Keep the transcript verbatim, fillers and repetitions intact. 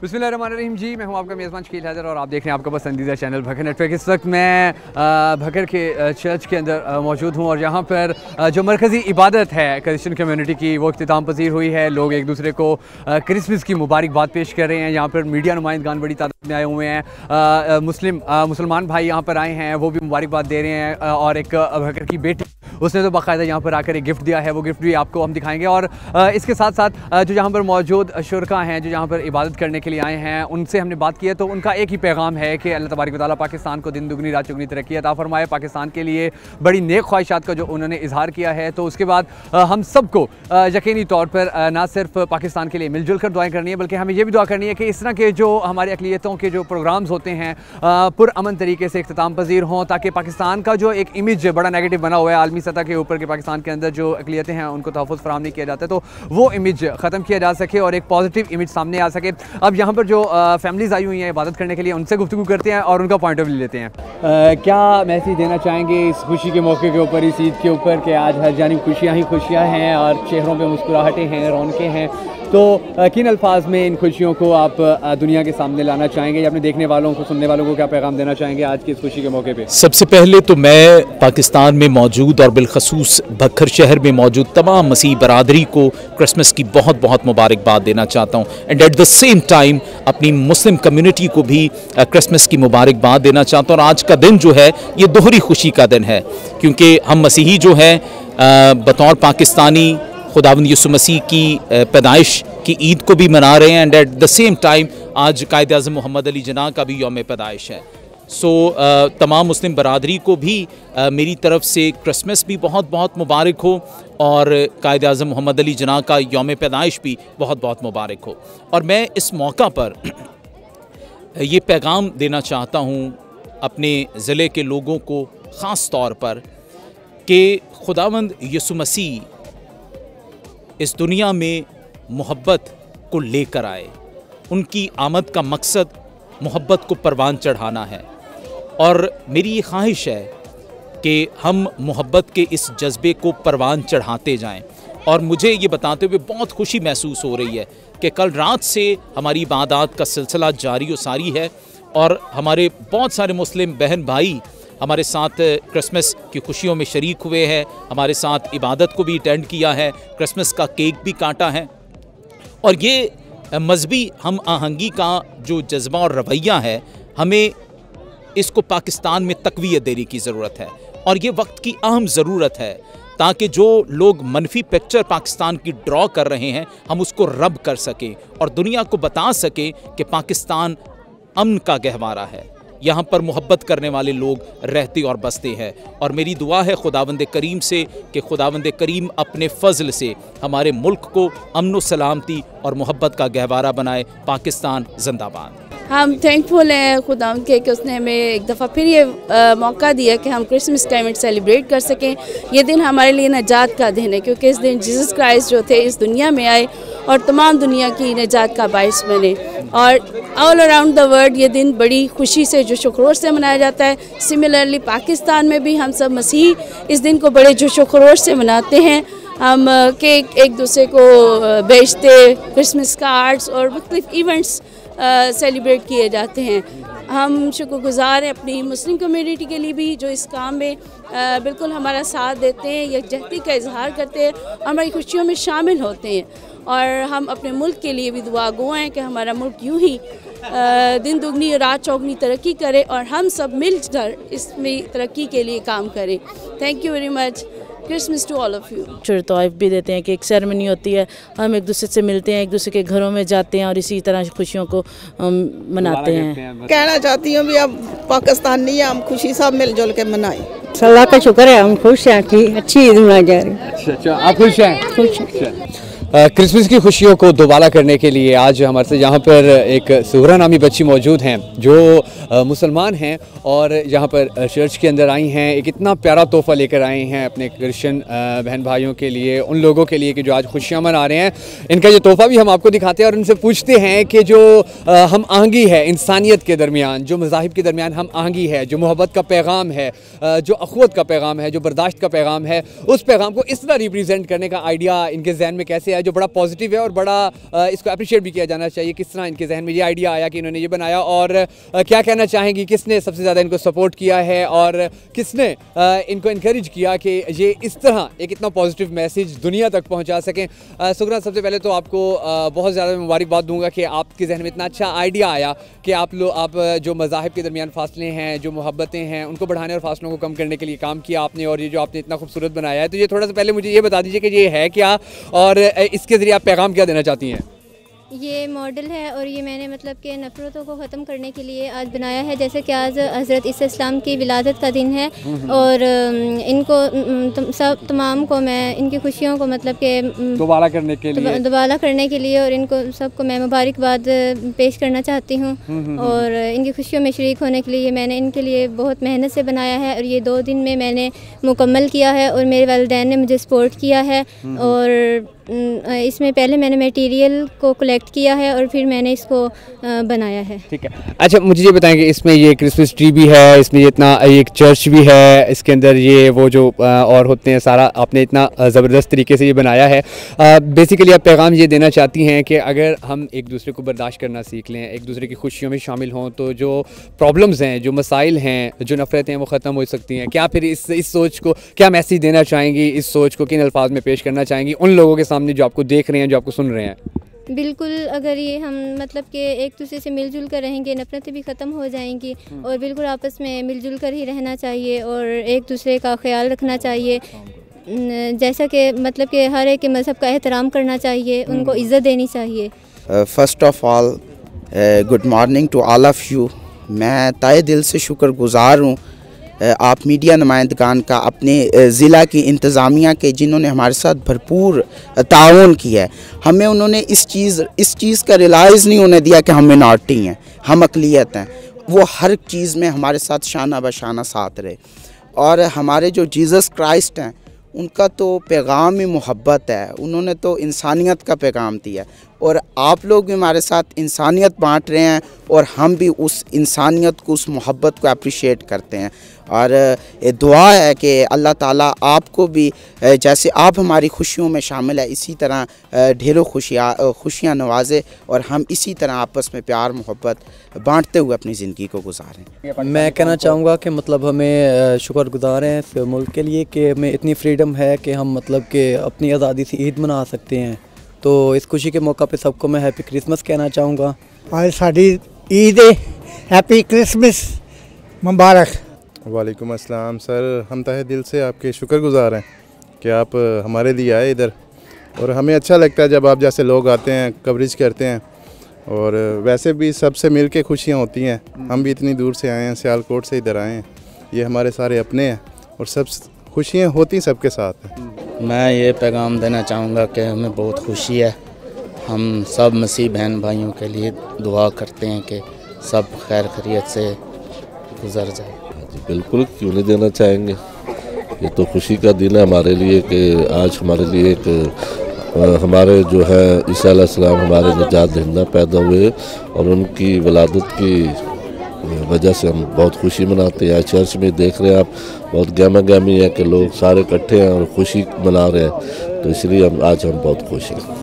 बिस्मिल्लाहिर्रहमानिर्रहीम जी, मैं हूं आपका मेज़बान शकील हजर और आप देख रहे हैं आपका पसंदीदा चैनल भक्कर नेटवर्क। इस वक्त मैं भक्कर के चर्च के अंदर मौजूद हूं और यहाँ पर जो मरकज़ी इबादत है क्रिश्चियन कम्युनिटी की वो इख्तिताम पसीर हुई है। लोग एक दूसरे को क्रिसमस की मुबारकबाद पेश कर रहे हैं। यहाँ पर मीडिया नुमाइंदगान बड़ी तादाद में आए हुए हैं। मुस्लिम मुसलमान भाई यहाँ पर आए हैं, वो भी मुबारकबाद दे रहे हैं और एक भक्कर की बेटी उसने तो बाकायदा यहाँ पर आकर एक गिफ्ट दिया है, वो गिफ्ट भी आपको हम दिखाएंगे। और इसके साथ साथ जो यहाँ पर मौजूद शुरका हैं जो यहाँ पर इबादत करने के लिए आए हैं उनसे हमने बात की है, तो उनका एक ही पैगाम है कि अल्लाह तबारक व तआला पाकिस्तान को दिन दुगनी रात चुगनी तरक्की अता फरमाए। पाकिस्तान के लिए बड़ी नेक ख्वाहिशात का जो उन्होंने इजहार किया है, तो उसके बाद हम सबको यकीनी तौर पर ना सिर्फ पाकिस्तान के लिए मिलजुल कर दुआएँ करनी है बल्कि हमें यह भी दुआ करनी है कि इस तरह के जो हमारे अक़लियतों के जो प्रोग्राम्स होते हैं पुरअमन तरीके से इख्तिताम पजीर हों, ताकि पाकिस्तान का जो एक इमेज बड़ा नेगेटिव बना हुआ है आलमी सतह के ऊपर कि पाकिस्तान के अंदर जो अक़लियतें हैं उनको तहफ़्फ़ुज़ फराहम नहीं किया जाता, तो वो इमेज ख़त्म किया जा सके और एक पॉजिटिव इमेज सामने आ सके। अब यहाँ पर जो फैमिलीज़ आई हुई हैं इबादत करने के लिए उनसे गुफ्तगू करते हैं और उनका पॉइंट ऑफ व्यू लेते हैं। आ, क्या मैसेज देना चाहेंगे इस खुशी के मौके के ऊपर, इस ईद के ऊपर कि आज हर जानिब खुशियाँ ही खुशियाँ हैं और चेहरों पर मुस्कुराहटें हैं, रौनकें हैं, तो किन अल्फाज में इन खुशियों को आप दुनिया के सामने लाना चाहेंगे या अपने देखने वालों को सुनने वालों को क्या पैगाम देना चाहेंगे आज की इस खुशी के मौके पे? सबसे पहले तो मैं पाकिस्तान में मौजूद और बिलखसूस भक्खर शहर में मौजूद तमाम मसीह बरादरी को क्रिसमस की बहुत बहुत मुबारकबाद देना चाहता हूँ and at the same time अपनी मुस्लिम कम्यूनिटी को भी क्रिसमस की मुबारकबाद देना चाहता हूँ। और आज का दिन जो है ये दोहरी खुशी का दिन है क्योंकि हम मसीही जो हैं बतौर पाकिस्तानी खुदावंद यीशु मसीह की पैदाइश की ईद को भी मना रहे हैं and at the same time आज कायद आज़म मोहम्मद अली जिन्ना का भी यौम पैदाइश है। सो so, तमाम मुस्लिम बरादरी को भी आ, मेरी तरफ़ से क्रिसमस भी बहुत बहुत मुबारक हो और कायद आज़म मोहम्मद अली जिन्ना का यौम पैदाइश भी बहुत बहुत मुबारक हो। और मैं इस मौका पर ये पैगाम देना चाहता हूँ अपने ज़िले के लोगों को ख़ास तौर पर कि खुदावंद यीशु मसीह इस दुनिया में मोहब्बत को लेकर आए। उनकी आमद का मकसद मोहब्बत को परवान चढ़ाना है और मेरी ये ख्वाहिश है कि हम मोहब्बत के इस जज्बे को परवान चढ़ाते जाएं। और मुझे ये बताते हुए बहुत खुशी महसूस हो रही है कि कल रात से हमारी इबादत का सिलसिला जारी व सारी है और हमारे बहुत सारे मुस्लिम बहन भाई हमारे साथ क्रिसमस की खुशियों में शरीक हुए हैं, हमारे साथ इबादत को भी अटेंड किया है, क्रिसमस का केक भी काटा है। और ये मजहबी हम आहंगी का जो जज्बा और रवैया है हमें इसको पाकिस्तान में तकवीत देने की ज़रूरत है और ये वक्त की अहम ज़रूरत है ताकि जो लोग मनफी पिक्चर पाकिस्तान की ड्रॉ कर रहे हैं हम उसको रब कर सकें और दुनिया को बता सकें कि पाकिस्तान अमन का गहवारा है, यहाँ पर मोहब्बत करने वाले लोग रहते और बसते हैं। और मेरी दुआ है खुदावंद करीम से कि खुदावंद करीम अपने फजल से हमारे मुल्क को अमन व सलामती और मोहब्बत का गहवारा बनाए। पाकिस्तान जिंदाबाद। हम थैंकफुल हैं खुदावंद के कि उसने हमें एक दफ़ा फिर ये आ, मौका दिया कि हम क्रिसमस का इवेंट सेलिब्रेट कर सकें। ये दिन हमारे लिए नजात का दिन है क्योंकि इस दिन जीसस क्राइस्ट जो थे इस दुनिया में आए और तमाम दुनिया की नजात का बायस बने और ऑल अराउंड द वर्ल्ड ये दिन बड़ी खुशी से जोश व खरोश से मनाया जाता है। सिमिलरली पाकिस्तान में भी हम सब मसीही इस दिन को बड़े जोश व खरोश से मनाते हैं। हम केक एक दूसरे को बेचते, क्रिसमस कार्ड्स और मुख्तलिफ इवेंट्स सेलिब्रेट uh, किए जाते हैं। हम शुक्रगुज़ार हैं अपनी मुस्लिम कम्युनिटी के लिए भी जो इस काम में uh, बिल्कुल हमारा साथ देते हैं, यकजहती का इजहार करते हैं और हमारी खुशियों में शामिल होते हैं। और हम अपने मुल्क के लिए भी दुआगो हैं कि हमारा मुल्क यूं ही uh, दिन दुगनी रात चौगनी तरक्की करे और हम सब मिलकर इसमें तरक्की के लिए काम करें। Thank you very much. Christmas to all of you. फिर तोहफ़ भी देते हैं कि एक सेरेमनी होती है, हम एक दूसरे से मिलते हैं, एक दूसरे के घरों में जाते हैं और इसी तरह खुशियों को मनाते हैं। कहना चाहती हूँ भी अब पाकिस्तान नहीं है, हम खुशी सब मिलजुल के मनाएं। अल्लाह का शुक्र है, हम खुश हैं कि अच्छी ईद मनाई जा रही है। अच्छा अच्छा, आप खुश हैं? खुश हैं। क्रिसमस की खुशियों को दोबाला करने के लिए आज हमारे से यहाँ पर एक सुगना नामी बच्ची मौजूद हैं जो मुसलमान हैं और यहाँ पर चर्च के अंदर आई हैं। एक इतना प्यारा तोहफ़ा लेकर आई हैं अपने क्रिश्चियन बहन भाइयों के लिए, उन लोगों के लिए कि जो आज खुशियाँ मना रहे हैं। इनका ये तोहफ़ा भी हम आपको दिखाते हैं और उनसे पूछते हैं कि जो हम आहंगी है इंसानियत के दरमियान, जो मज़ाहिब के दरमियान हम आहंगी है, जो मोहब्बत का पैगाम है, जो अखवत का पैगाम है, जो बर्दाश्त का पैगाम है, उस पैगाम को इस तरह रिप्रजेंट करने का आइडिया इनके जहन में कैसे है जो बड़ा पॉजिटिव है और बड़ा इसको अप्रिशिएट भी किया जाना चाहिए। किस तरह इनके जहन में ये आइडिया आया कि इन्होंने ये बनाया, और क्या कहना चाहेंगी किसने सबसे ज़्यादा इनको सपोर्ट किया है और किसने इनको इनकरेज किया कि ये इस तरह एक इतना पॉजिटिव मैसेज दुनिया तक पहुँचा सकें। सुगना, सबसे पहले तो आपको बहुत ज़्यादा मुबारकबाद दूंगा कि आपके जहन में इतना अच्छा आइडिया आया कि आप लोग आप जो मज़ाहिब के दरमियान फासले हैं, जो मोहब्बतें हैं, उनको बढ़ाने और फासलों को कम करने के लिए काम किया आपने, और ये जो आपने इतना खूबसूरत बनाया है, तो ये थोड़ा सा पहले मुझे ये बता दीजिए कि ये है क्या और इसके ज़रिए आप पैगाम क्या देना चाहती हैं। ये मॉडल है और ये मैंने मतलब कि नफ़रतों को ख़त्म करने के लिए आज बनाया है। जैसे कि आज हज़रत ईसा इस्लाम की विलादत का दिन है और इनको तुम, सब तमाम को मैं इनकी खुशियों को मतलब कि दोबारा करने के लिए दोबारा करने के लिए और इनको सबको मैं मुबारकबाद पेश करना चाहती हूँ और इनकी खुशियों में शरीक होने के लिए मैंने इनके लिए बहुत मेहनत से बनाया है और ये दो दिन में मैंने मुकम्मल किया है और मेरे वालिदैन ने मुझे सपोर्ट किया है। और इसमें पहले मैंने मटेरियल को कलेक्ट किया है और फिर मैंने इसको बनाया है। ठीक है, अच्छा मुझे ये बताएं कि इसमें ये क्रिसमस ट्री भी है, इसमें ये इतना एक चर्च भी है, इसके अंदर ये वो जो और होते हैं, सारा आपने इतना ज़बरदस्त तरीके से ये बनाया है। बेसिकली आप पैगाम ये देना चाहती हैं कि अगर हम एक दूसरे को बर्दाश्त करना सीख लें, एक दूसरे की खुशियों में शामिल हों, तो जो प्रॉब्लम्स हैं, जो मसाइल हैं, जो नफ़रतें हैं, वो ख़त्म हो सकती हैं। क्या फिर इस इस सोच को क्या मैसेज देना चाहेंगी, इस सोच को किन अल्फाज में पेश करना चाहेंगी उन लोगों के सामने जो आपको देख रहे हैं, जो आपको सुन रहे हैं? बिल्कुल, अगर ये हम मतलब कि एक दूसरे से मिलजुल कर रहेंगे, नफरतें भी ख़त्म हो जाएंगी और बिल्कुल आपस में मिलजुल कर ही रहना चाहिए और एक दूसरे का ख्याल रखना चाहिए। जैसा कि मतलब कि हर एक के मज़हब का एहतराम करना चाहिए, उनको इज़्ज़त देनी चाहिए। First of all good morning to all of you. मैं तहे दिल से शुक्रगुजार हूँ आप मीडिया नुमाइंदगान का, अपने ज़िला की इंतज़ामिया के, जिन्होंने हमारे साथ भरपूर ताउन किया है। हमें उन्होंने इस चीज़ इस चीज़ का रियलाइज़ नहीं होने दिया कि हम मिनॉरिटी हैं, हम अकलियत हैं। वो हर चीज़ में हमारे साथ शाना बशाना साथ रहे। और हमारे जो जीसस क्राइस्ट हैं, उनका तो पैगाम ही मोहब्बत है। उन्होंने तो इंसानियत का पैगाम दिया और आप लोग भी हमारे साथ इंसानियत बांट रहे हैं और हम भी उस इंसानियत को, उस मोहब्बत को अप्रिशिएट करते हैं। और दुआ है कि अल्लाह ताला आपको भी, जैसे आप हमारी खुशियों में शामिल है, इसी तरह ढेरों खुशियाँ खुशियाँ नवाजे और हम इसी तरह आपस में प्यार मोहब्बत बांटते हुए अपनी ज़िंदगी को गुजारें। मैं कहना चाहूँगा कि मतलब हमें शुक्रगुजार हैं इस मुल्क के लिए कि हमें इतनी फ्रीडम है कि हम मतलब कि अपनी आज़ादी से ईद मना सकते हैं। तो इस खुशी के मौका पे सबको मैं हैप्पी क्रिसमस कहना चाहूँगा। आज साड़ी ईद है, हैप्पी क्रिसमस मुबारक। वालेकुम अस्सलाम सर, हम तहे दिल से आपके शुक्रगुजार हैं कि आप हमारे लिए आए इधर, और हमें अच्छा लगता है जब आप जैसे लोग आते हैं, कवरेज करते हैं, और वैसे भी सबसे मिल के खुशियाँ होती हैं। हम भी इतनी दूर से आए हैं, सियालकोट से इधर आए हैं, ये हमारे सारे अपने हैं और सब खुशियाँ होती सबके साथ हैं। मैं ये पैगाम देना चाहूँगा कि हमें बहुत खुशी है। हम सब मसीह बहन भाइयों के लिए दुआ करते हैं कि सब खैर खैरियत से गुजर जाए। बिल्कुल, क्यों नहीं देना चाहेंगे, ये तो खुशी का दिन है हमारे लिए कि आज हमारे लिए एक हमारे जो है ईसा अलैहिस्सलाम हमारे निजात दहिंदा पैदा हुए और उनकी विलादत की वजह से हम बहुत खुशी मनाते हैं। चर्च में देख रहे हैं आप, बहुत गहमा गहमी है कि लोग सारे इकट्ठे हैं और खुशी मना रहे हैं, तो इसलिए हम आज हम बहुत खुश हैं।